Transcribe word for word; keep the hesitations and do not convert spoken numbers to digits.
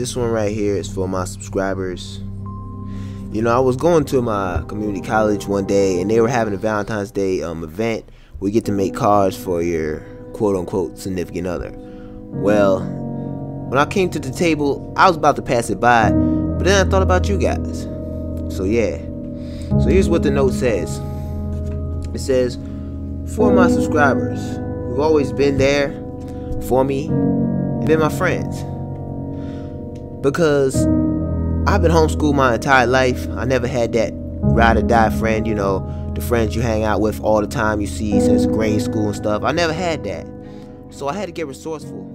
This one right here is for my subscribers. You know, I was going to my community college one day, and they were having a Valentine's Day um, event where you get to make cards for your quote-unquote significant other. Well, when I came to the table, I was about to pass it by, but then I thought about you guys. So yeah, so here's what the note says. It says, for my subscribers, who've always been there for me, and been my friends. Because I've been homeschooled my entire life. I never had that ride or die friend, you know, the friends you hang out with all the time, you see since grade school and stuff. I never had that. So I had to get resourceful.